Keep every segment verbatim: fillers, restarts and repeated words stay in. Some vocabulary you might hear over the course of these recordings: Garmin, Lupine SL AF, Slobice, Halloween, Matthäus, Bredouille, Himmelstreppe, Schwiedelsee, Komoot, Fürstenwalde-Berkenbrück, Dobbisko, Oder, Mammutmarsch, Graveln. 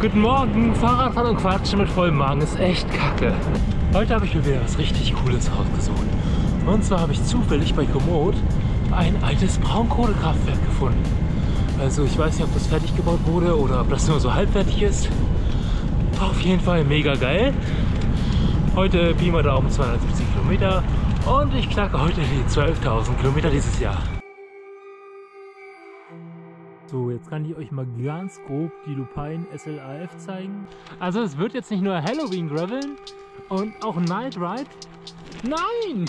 Guten Morgen, Fahrradfahren und Quatschen mit vollem Magen ist echt kacke. Heute habe ich mir wieder was richtig Cooles rausgesucht. Und zwar habe ich zufällig bei Komoot ein altes Braunkohlekraftwerk gefunden. Also ich weiß nicht, ob das fertig gebaut wurde oder ob das nur so halbfertig ist. Auf jeden Fall mega geil. Heute biegen wir da um zweihundertsiebzig Kilometer und ich knacke heute die zwölftausend Kilometer dieses Jahr. So, jetzt kann ich euch mal ganz grob die Lupine S L A F zeigen. Also es wird jetzt nicht nur Halloween Graveln und auch ein Night Ride. Nein!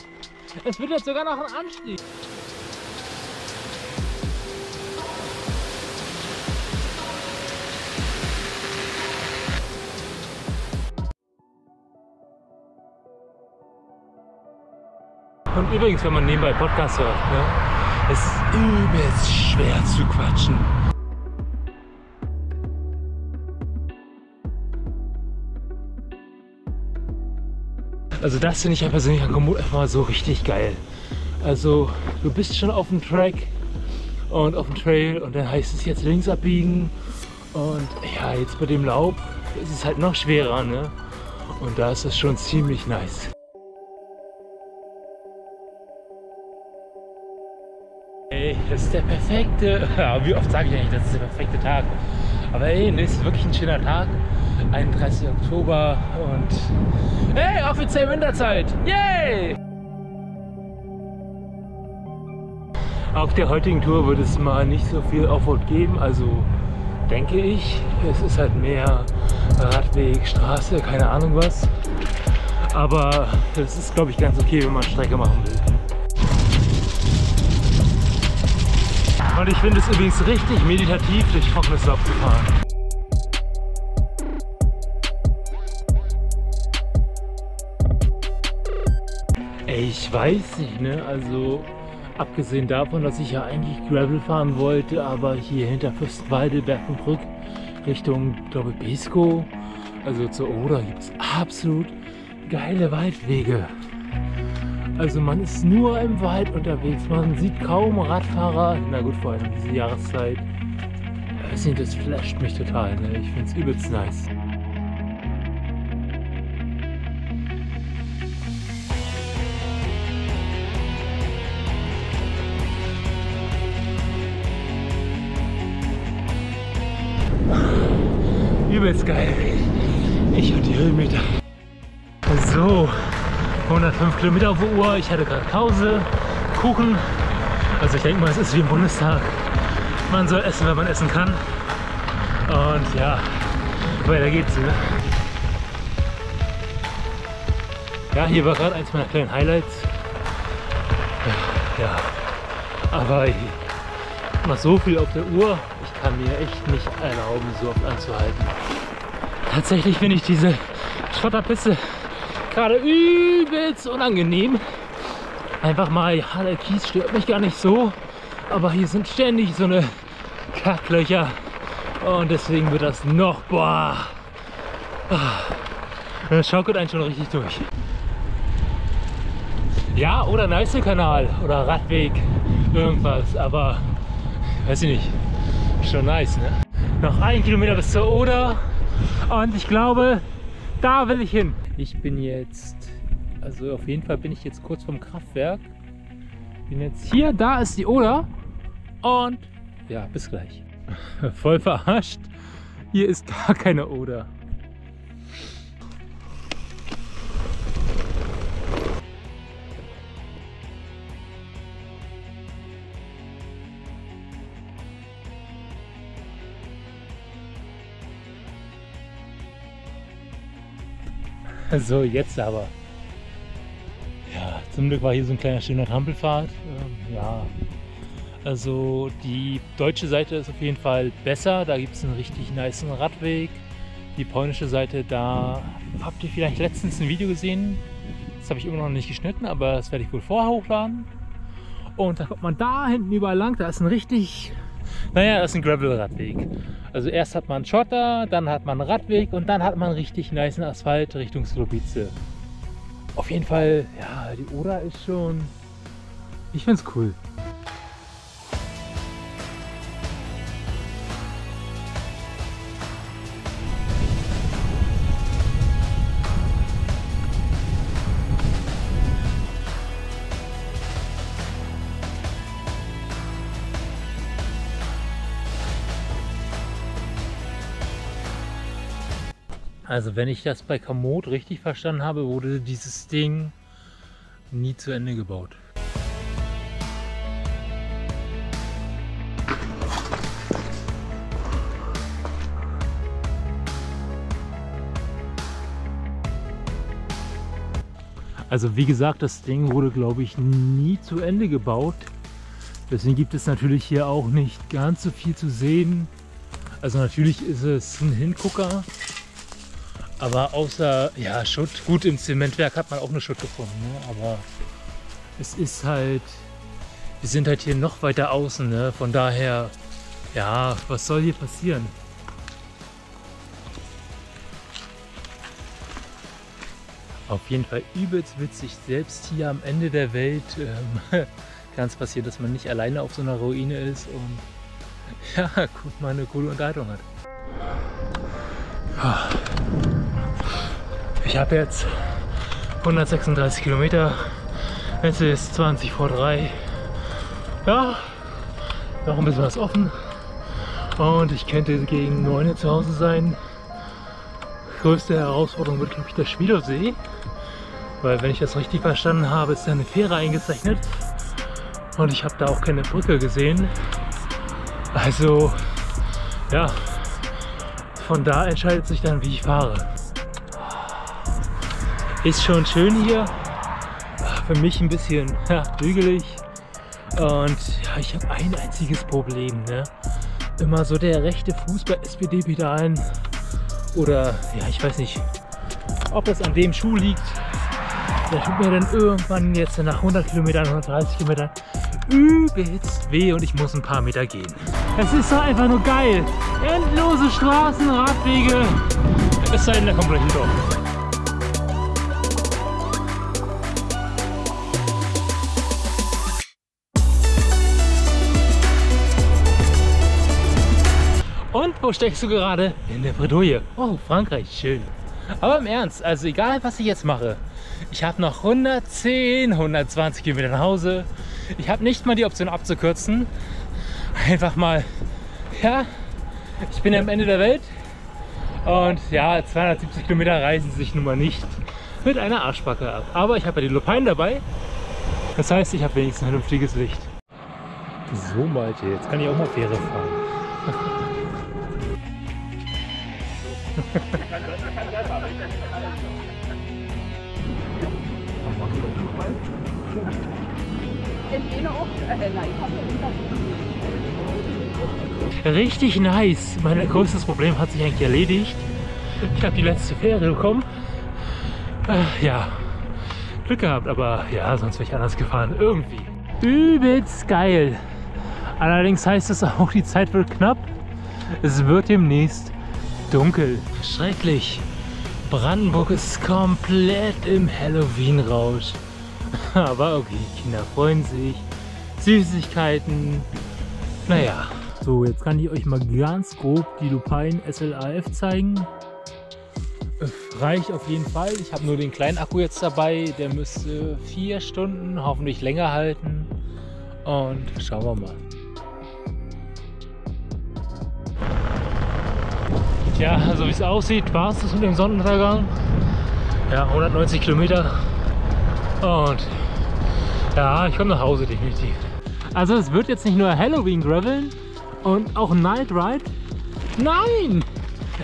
Es wird jetzt sogar noch ein Anstieg. Und übrigens, wenn man nebenbei Podcast hört, ne, ist übelst schwer zu quatschen. Also das finde ich ja persönlich an Komoot einfach mal so richtig geil. Also du bist schon auf dem Track und auf dem Trail und dann heißt es jetzt links abbiegen. Und ja, jetzt bei dem Laub ist es halt noch schwerer, ne? Und da ist es schon ziemlich nice. Ey, das ist der perfekte, ja, wie oft sage ich eigentlich, das ist der perfekte Tag. Aber ey, nee, es ist wirklich ein schöner Tag, einunddreißigster Oktober und hey, offiziell Winterzeit, yay! Auf der heutigen Tour wird es mal nicht so viel Offroad geben, also denke ich. Es ist halt mehr Radweg, Straße, keine Ahnung was. Aber es ist, glaube ich, ganz okay, wenn man Strecke machen will. Und ich finde es übrigens richtig meditativ, durch trockenes Laub zu fahren. Ey, ich weiß nicht, ne? Also abgesehen davon, dass ich ja eigentlich Gravel fahren wollte, aber hier hinter Fürstenwalde-Berkenbrück Richtung Dobbisko, also zur Oder, gibt es absolut geile Waldwege. Also man ist nur im Wald unterwegs, man sieht kaum Radfahrer, na gut, vor allem diese Jahreszeit. Ich weiß nicht, das flasht mich total, ne? Ich find's übelst nice. Übelst geil, ich und die Höhenmeter. So. hundertfünf Kilometer auf der Uhr, ich hatte gerade Pause, Kuchen, also ich denke mal, es ist wie im Bundestag, man soll essen, wenn man essen kann und ja, weiter geht's. Ne? Ja, hier war gerade eins meiner kleinen Highlights, ja, aber ich habe noch so viel auf der Uhr, ich kann mir echt nicht erlauben, so oft anzuhalten. Tatsächlich finde ich diese Schotterpiste gerade übelst unangenehm. Einfach mal, ja, der Kies stört mich gar nicht so, aber hier sind ständig so eine Kacklöcher und deswegen wird das noch, boah, das schaukelt einen schon richtig durch. Ja, oder Neiße-Kanal oder Radweg, irgendwas, aber weiß ich nicht, schon nice, ne? Noch ein Kilometer bis zur Oder und ich glaube, da will ich hin. Ich bin jetzt, also auf jeden Fall bin ich jetzt kurz vom Kraftwerk. Bin jetzt hier, da ist die Oder und ja, bis gleich. Voll verarscht, hier ist da keine Oder. So, jetzt aber. Ja, zum Glück war hier so ein kleiner schöner Trampelpfad. Ähm, ja, also die deutsche Seite ist auf jeden Fall besser. Da gibt es einen richtig niceen Radweg. Die polnische Seite, da habt ihr vielleicht letztens ein Video gesehen. Das habe ich immer noch nicht geschnitten, aber das werde ich wohl vorher hochladen. Und da kommt man da hinten überall lang. Da ist ein richtig, naja, das ist ein Gravel-Radweg. Also erst hat man Schotter, dann hat man einen Radweg und dann hat man richtig niceen Asphalt Richtung Slobice. Auf jeden Fall, ja, die Oder ist schon, ich find's cool. Also wenn ich das bei Komoot richtig verstanden habe, wurde dieses Ding nie zu Ende gebaut. Also wie gesagt, das Ding wurde, glaube ich, nie zu Ende gebaut. Deswegen gibt es natürlich hier auch nicht ganz so viel zu sehen. Also natürlich ist es ein Hingucker, aber außer ja, Schutt. Gut, im Zementwerk hat man auch eine Schutt gefunden, ne? Aber es ist halt, wir sind halt hier noch weiter außen, ne? Von daher, ja, was soll hier passieren? Auf jeden Fall übelst witzig, selbst hier am Ende der Welt ähm, kann es passieren, dass man nicht alleine auf so einer Ruine ist und ja, gut, mal eine coole Unterhaltung hat. Ich habe jetzt hundertsechsunddreißig Kilometer, es ist zwanzig vor drei, ja, noch ein bisschen was offen und ich könnte gegen neun Uhr zu Hause sein. Die größte Herausforderung wird, glaube ich, der Schwiedelsee, weil wenn ich das richtig verstanden habe, ist da eine Fähre eingezeichnet und ich habe da auch keine Brücke gesehen. Also ja, von da entscheidet sich dann, wie ich fahre. Ist schon schön hier, für mich ein bisschen ja, hügelig und ja, ich habe ein einziges Problem, ne? Immer so der rechte Fuß bei S P D-Pedalen. Oder, ja, ich weiß nicht, ob das an dem Schuh liegt. Der tut mir dann irgendwann jetzt nach hundert Kilometern, hundertdreißig Kilometern übelst weh und ich muss ein paar Meter gehen. Es ist doch einfach nur geil. Endlose Straßen, Radwege. Es sei denn, da kommt gleich ein Dorf. Und wo steckst du gerade? In der Bredouille. Oh, Frankreich, schön. Aber im Ernst, also egal was ich jetzt mache, ich habe noch hundertzehn, hundertzwanzig Kilometer nach Hause. Ich habe nicht mal die Option abzukürzen. Einfach mal, ja, ich bin am Ende der Welt. Und ja, zweihundertsiebzig Kilometer reißen sich nun mal nicht mit einer Arschbacke ab. Aber ich habe ja die Lupine dabei. Das heißt, ich habe wenigstens ein vernünftiges Licht. So, Malte, jetzt kann ich auch mal Fähre fahren. Richtig nice. Mein größtes Problem hat sich eigentlich erledigt. Ich habe die letzte Fähre bekommen. Äh, ja, Glück gehabt, aber ja, sonst wäre ich anders gefahren. Irgendwie. Übelst geil. Allerdings heißt es auch, die Zeit wird knapp. Es wird demnächst dunkel. Schrecklich. Brandenburg ist komplett im Halloween-Rausch. Aber okay, die Kinder freuen sich. Süßigkeiten. Naja. So, jetzt kann ich euch mal ganz grob die Lupine S L A F zeigen. Reicht auf jeden Fall. Ich habe nur den kleinen Akku jetzt dabei. Der müsste vier Stunden, hoffentlich länger halten. Und schauen wir mal. Ja, so also wie es aussieht, war es das mit dem Sonnenuntergang. Ja, hundertneunzig Kilometer. Und ja, ich komme nach Hause definitiv. Also es wird jetzt nicht nur Halloween Graveln und auch ein Night Ride. Nein!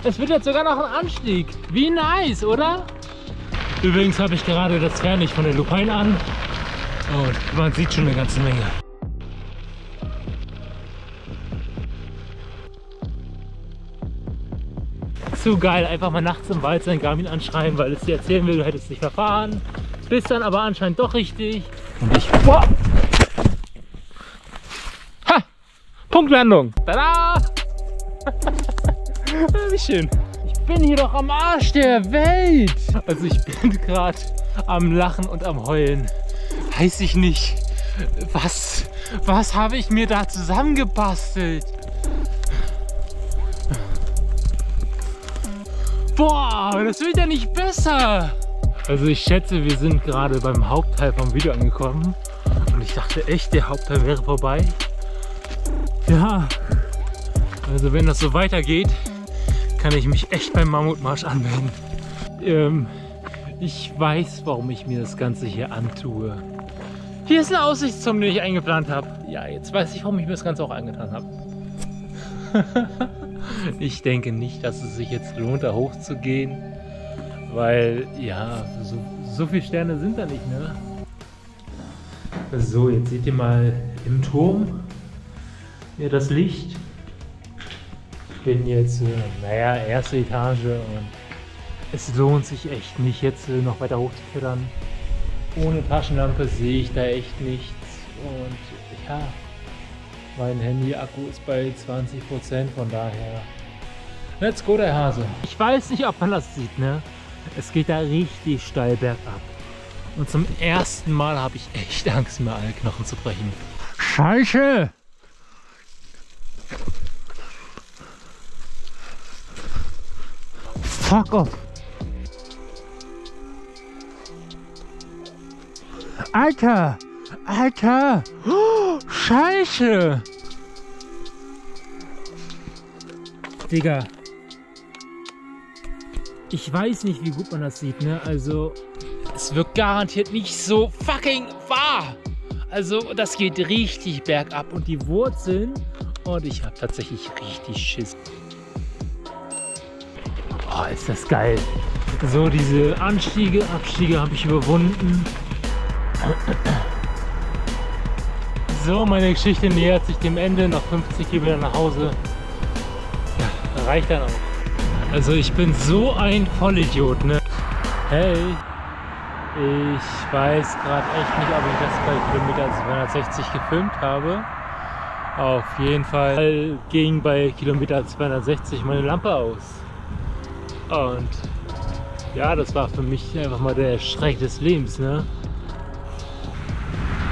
Es wird jetzt sogar noch ein Anstieg. Wie nice, oder? Übrigens habe ich gerade das Fernlicht von der Lupine an. Und man sieht schon eine ganze Menge. Zu geil, einfach mal nachts im Wald sein Garmin anschreien, weil es dir erzählen will, du hättest dich verfahren. Bist dann aber anscheinend doch richtig. Und ich... Boah. Ha! Punktlandung! Tada! Wie schön! Ich bin hier doch am Arsch der Welt! Also ich bin gerade am Lachen und am Heulen. Weiß ich nicht, was, was habe ich mir da zusammengebastelt? Boah, das wird ja nicht besser! Also ich schätze, wir sind gerade beim Hauptteil vom Video angekommen. Und ich dachte echt, der Hauptteil wäre vorbei. Ja, also wenn das so weitergeht, kann ich mich echt beim Mammutmarsch anmelden. Ähm, ich weiß, warum ich mir das Ganze hier antue. Hier ist eine Aussichtsturm, die ich eingeplant habe. Ja, jetzt weiß ich, warum ich mir das Ganze auch angetan habe. Ich denke nicht, dass es sich jetzt lohnt, da hochzugehen, weil, ja, so, so viele Sterne sind da nicht, ne? So, jetzt seht ihr mal im Turm ja, das Licht. Ich bin jetzt, naja, erste Etage und es lohnt sich echt nicht, jetzt noch weiter hochzuklettern. Ohne Taschenlampe sehe ich da echt nichts und ja, mein Handy-Akku ist bei zwanzig Prozent, von daher, let's go der Hase. Ich weiß nicht, ob man das sieht, ne? Es geht da richtig steil bergab. Und zum ersten Mal habe ich echt Angst, mir alle Knochen zu brechen. Scheiße! Fuck off! Alter! Alter! Oh, Scheiße! Digga! Ich weiß nicht, wie gut man das sieht, ne? Also, es wird garantiert nicht so fucking wahr! Also, das geht richtig bergab und die Wurzeln... Und ich habe tatsächlich richtig Schiss. Oh, ist das geil! So, diese Anstiege, Abstiege habe ich überwunden. So, meine Geschichte nähert sich dem Ende. Nach fünfzig Kilometer nach Hause. Ja, reicht dann auch. Also ich bin so ein Vollidiot, ne? Hey, ich weiß gerade echt nicht, ob ich das bei Kilometer zweihundertsechzig gefilmt habe. Auf jeden Fall ging bei Kilometer zweihundertsechzig meine Lampe aus. Und ja, das war für mich einfach mal der Schreck des Lebens, ne?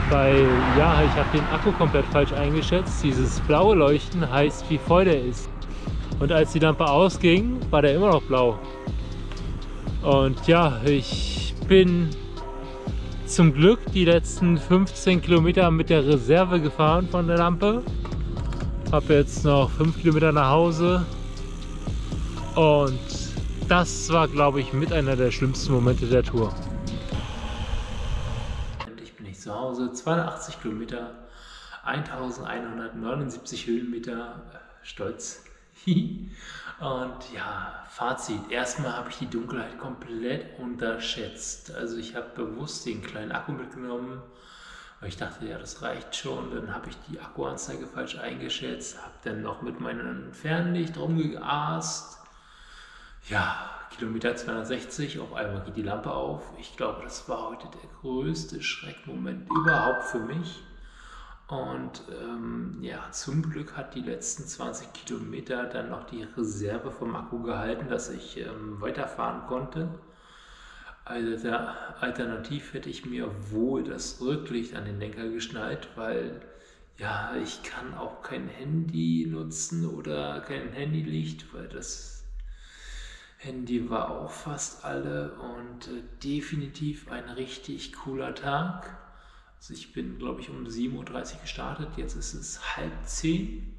Weil, ja, ich habe den Akku komplett falsch eingeschätzt. Dieses blaue Leuchten heißt, wie voll der ist. Und als die Lampe ausging, war der immer noch blau. Und ja, ich bin zum Glück die letzten fünfzehn Kilometer mit der Reserve gefahren von der Lampe. Habe jetzt noch fünf Kilometer nach Hause. Und das war, glaube ich, mit einer der schlimmsten Momente der Tour. Zu Hause, zweihundertachtzig Kilometer, eintausendeinhundertneunundsiebzig Höhenmeter, äh, stolz. Und ja, Fazit, erstmal habe ich die Dunkelheit komplett unterschätzt. Also ich habe bewusst den kleinen Akku mitgenommen, weil ich dachte, ja, das reicht schon. Dann habe ich die Akkuanzeige falsch eingeschätzt, habe dann noch mit meinem Fernlicht rumgeast. Ja, Kilometer zweihundertsechzig, auf einmal geht die Lampe auf. Ich glaube, das war heute der größte Schreckmoment überhaupt für mich. Und ähm, ja, zum Glück hat die letzten zwanzig Kilometer dann noch die Reserve vom Akku gehalten, dass ich ähm, weiterfahren konnte. Also, alternativ hätte ich mir wohl das Rücklicht an den Lenker geschnallt, weil ja, ich kann auch kein Handy nutzen oder kein Handylicht, weil das Handy war auch fast alle und äh, definitiv ein richtig cooler Tag. Also ich bin, glaube ich, um sieben Uhr dreißig gestartet, jetzt ist es halb zehn.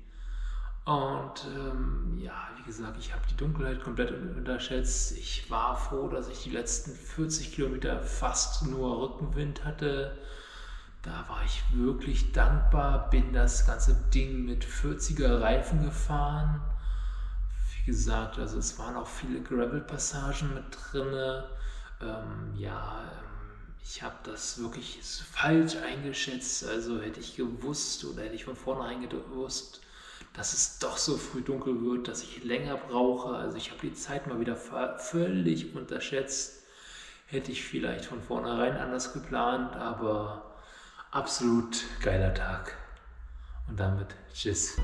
Und ähm, ja, wie gesagt, ich habe die Dunkelheit komplett unterschätzt. Ich war froh, dass ich die letzten vierzig Kilometer fast nur Rückenwind hatte. Da war ich wirklich dankbar, bin das ganze Ding mit vierziger Reifen gefahren. Wie gesagt, also es waren auch viele Gravel-Passagen mit drin. Ähm, ja, ich habe das wirklich falsch eingeschätzt. Also hätte ich gewusst oder hätte ich von vornherein gewusst, dass es doch so früh dunkel wird, dass ich länger brauche. Also ich habe die Zeit mal wieder völlig unterschätzt. Hätte ich vielleicht von vornherein anders geplant, aber absolut geiler Tag. Und damit tschüss.